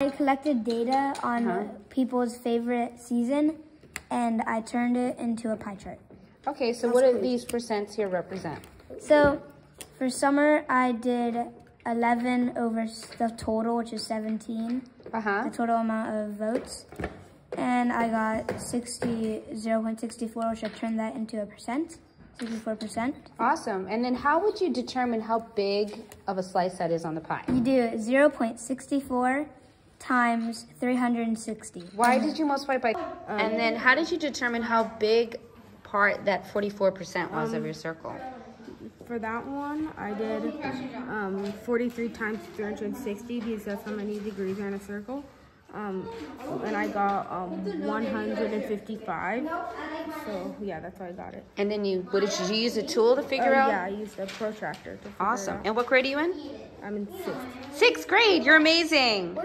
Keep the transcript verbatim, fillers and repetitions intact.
I collected data on huh? people's favorite season, and I turned it into a pie chart. Okay, so That's what do these percents here represent? So, for summer, I did eleven over the total, which is seventeen, uh-huh. the total amount of votes. And I got sixty, zero point six four, which I turned that into a percent, sixty-four percent. Awesome. And then how would you determine how big of a slice that is on the pie? You do zero point six four times three hundred sixty. Why did you multiply by? Um, and then how did you determine how big part that forty-four percent was um, of your circle? For that one, I did um, forty-three times three hundred sixty because that's how many degrees are in a circle. Um, and I got um, one hundred fifty-five, so yeah, that's how I got it. And then you, what did you, did you use a tool to figure uh, out? Yeah, I used a protractor to figure Awesome. It out. And what grade are you in? I'm in sixth. Sixth grade, you're amazing.